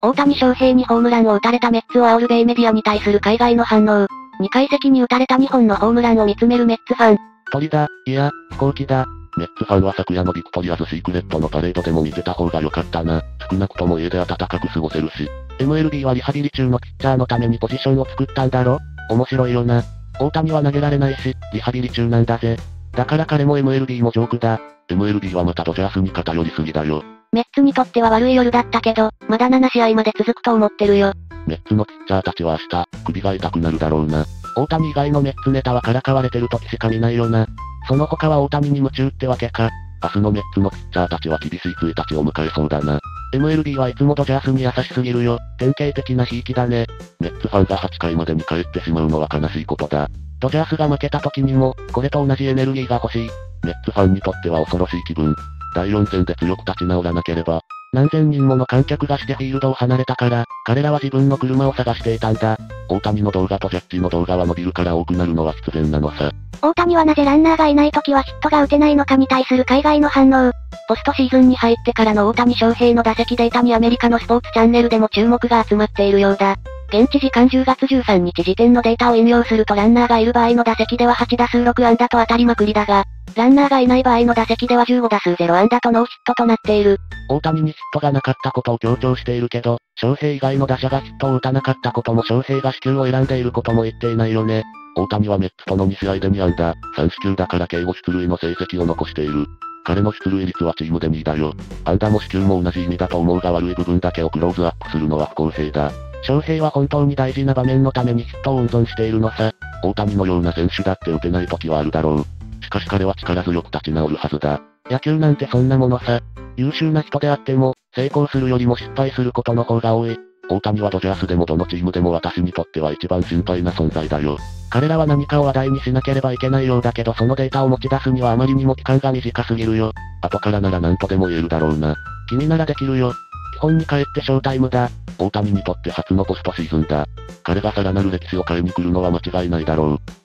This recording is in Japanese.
大谷翔平にホームランを打たれたメッツを煽る米メディアに対する海外の反応。2階席に打たれた2本のホームランを見つめるメッツファン。鳥だ、いや、飛行機だ。メッツファンは昨夜のビクトリアズシークレットのパレードでも見てた方が良かったな。少なくとも家で暖かく過ごせるし。MLB はリハビリ中のピッチャーのためにポジションを作ったんだろ？面白いよな。大谷は投げられないし、リハビリ中なんだぜ。だから彼も MLB もジョークだ。MLB はまたドジャースに偏りすぎだよ。メッツにとっては悪い夜だったけど、まだ7試合まで続くと思ってるよ。メッツのピッチャーたちは明日、首が痛くなるだろうな。大谷以外のメッツネタはからかわれてる時しか見ないよな。その他は大谷に夢中ってわけか。明日のメッツのピッチャーたちは厳しい1日を迎えそうだな。MLB はいつもドジャースに優しすぎるよ。典型的なひいきだね。メッツファンが8回までに帰ってしまうのは悲しいことだ。ドジャースが負けた時にも、これと同じエネルギーが欲しい。メッツファンにとっては恐ろしい気分。第4戦で強く立ち直らなければ。何千人もの観客がしてフィールドを離れたから、彼らは自分の車を探していたんだ。大谷の動画とジャッジの動画は伸びるから多くなるのは必然なのさ。大谷はなぜランナーがいない時はヒットが打てないのかに対する海外の反応。ポストシーズンに入ってからの大谷翔平の打席データにアメリカのスポーツチャンネルでも注目が集まっているようだ。現地時間10月13日時点のデータを引用するとランナーがいる場合の打席では8打数6安打と当たりまくりだが、ランナーがいない場合の打席では15打数0安打とノーヒットとなっている。大谷にヒットがなかったことを強調しているけど、翔平以外の打者がヒットを打たなかったことも翔平が死球を選んでいることも言っていないよね。大谷はメッツとの2試合で2安打、3死球だから敬語出塁の成績を残している。彼の出塁率はチームで2位だよ。安打も死球も同じ意味だと思うが悪い部分だけをクローズアップするのは不公平だ。翔平は本当に大事な場面のためにヒットを温存しているのさ。大谷のような選手だって打てない時はあるだろう。しかし彼は力強く立ち直るはずだ。野球なんてそんなものさ。優秀な人であっても、成功するよりも失敗することの方が多い。大谷はドジャースでもどのチームでも私にとっては一番心配な存在だよ。彼らは何かを話題にしなければいけないようだけどそのデータを持ち出すにはあまりにも期間が短すぎるよ。後からなら何とでも言えるだろうな。君ならできるよ。基本に帰ってショータイムだ。大谷にとって初のポストシーズンだ。彼がさらなる歴史を変えに来るのは間違いないだろう。